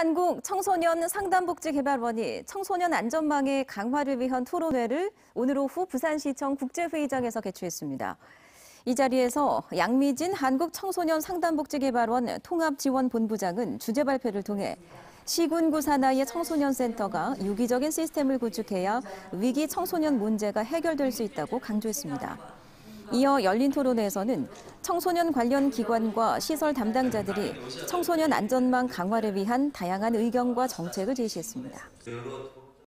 한국청소년상담복지개발원이 청소년 안전망의 강화를 위한 토론회를 오늘 오후 부산시청 국제회의장에서 개최했습니다. 이 자리에서 양미진 한국청소년상담복지개발원 통합지원본부장은 주제 발표를 통해 시군구 산하의 청소년센터가 유기적인 시스템을 구축해야 위기 청소년 문제가 해결될 수 있다고 강조했습니다. 이어 열린 토론회에서는 청소년 관련 기관과 시설 담당자들이 청소년 안전망 강화를 위한 다양한 의견과 정책을 제시했습니다.